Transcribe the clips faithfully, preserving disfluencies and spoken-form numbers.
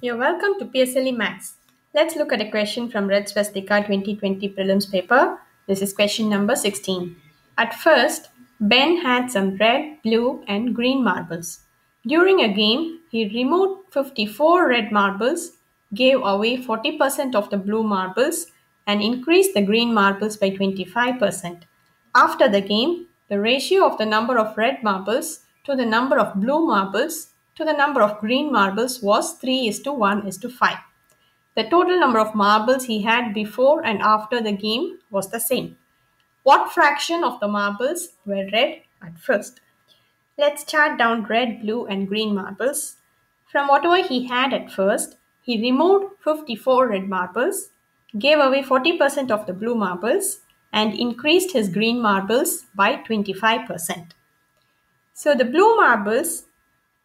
You're welcome to P S L E Max. Let's look at a question from Red Swastika twenty twenty prelims paper. This is question number sixteen. At first, Ben had some red, blue and green marbles. During a game, he removed fifty-four red marbles, gave away forty percent of the blue marbles and increased the green marbles by twenty-five percent. After the game, the ratio of the number of red marbles to the number of blue marbles to the number of green marbles was three is to one is to five. The total number of marbles he had before and after the game was the same. What fraction of the marbles were red at first? Let's chart down red, blue and green marbles. From whatever he had at first, he removed fifty-four red marbles, gave away forty percent of the blue marbles and increased his green marbles by twenty-five percent. So the blue marbles,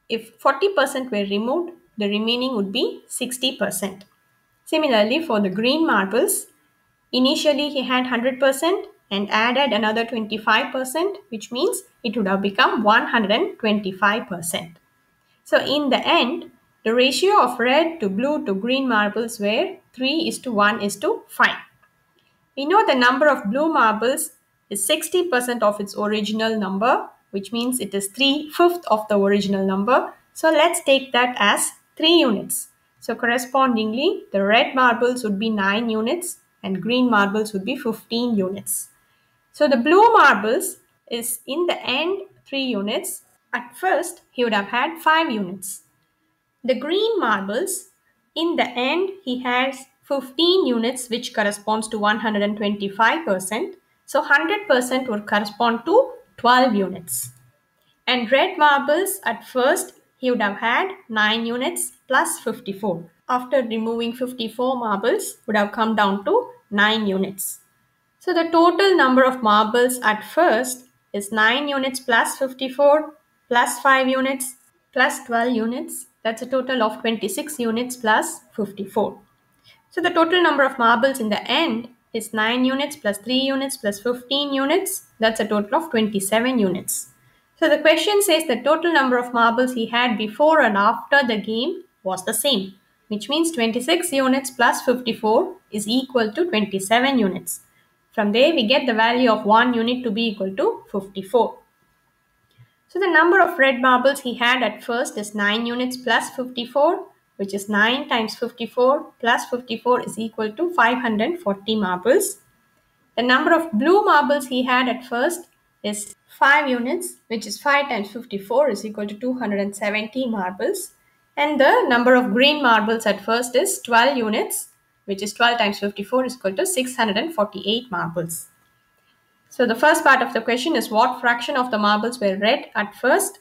if forty percent were removed, the remaining would be sixty percent. Similarly, for the green marbles, initially he had one hundred percent and added another twenty-five percent, which means it would have become one hundred twenty-five percent. So in the end, the ratio of red to blue to green marbles were three is to one is to five. We know the number of blue marbles is sixty percent of its original number, which means it is three fifths of the original number. So let's take that as three units. So correspondingly, the red marbles would be nine units and green marbles would be fifteen units. So the blue marbles is in the end three units. At first, he would have had five units. The green marbles, in the end, he has fifteen units, which corresponds to one hundred twenty-five percent. So one hundred percent would correspond to twelve units. And red marbles, at first he would have had nine units plus fifty-four. After removing fifty-four marbles, would have come down to nine units. So the total number of marbles at first is nine units plus fifty-four plus five units plus twelve units. That's a total of twenty-six units plus fifty-four. So the total number of marbles in the end is nine units plus three units plus fifteen units. That's a total of twenty-seven units. So the question says the total number of marbles he had before and after the game was the same, which means twenty-six units plus fifty-four is equal to twenty-seven units. From there, we get the value of one unit to be equal to fifty-four. So the number of red marbles he had at first is nine units plus fifty-four, which is nine times fifty-four plus fifty-four is equal to five hundred forty marbles. The number of blue marbles he had at first is five units, which is five times fifty-four is equal to two hundred seventy marbles. And the number of green marbles at first is twelve units, which is twelve times fifty-four is equal to six hundred forty-eight marbles. So the first part of the question is what fraction of the marbles were red at first?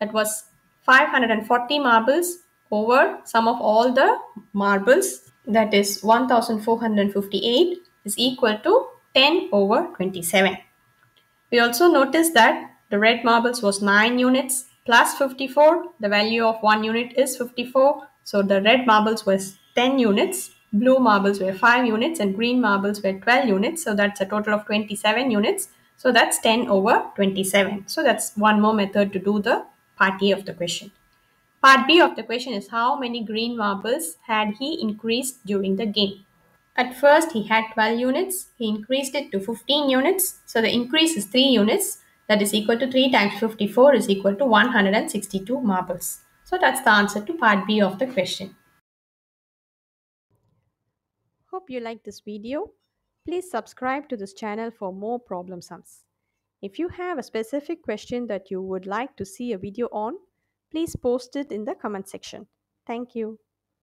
That was five hundred forty marbles over sum of all the marbles, that is one thousand four hundred fifty-eight, is equal to ten over twenty-seven. We also notice that the red marbles was nine units plus fifty-four. The value of one unit is fifty-four. So the red marbles was ten units, blue marbles were five units and green marbles were twelve units. So that's a total of twenty-seven units. So that's ten over twenty-seven. So that's one more method to do the part A of the question. Part B of the question is how many green marbles had he increased during the game? At first he had twelve units, he increased it to fifteen units, so the increase is three units, that is equal to three times fifty-four is equal to one hundred sixty-two marbles. So that's the answer to part B of the question. Hope you liked this video. Please subscribe to this channel for more problem sums. If you have a specific question that you would like to see a video on, please post it in the comment section. Thank you.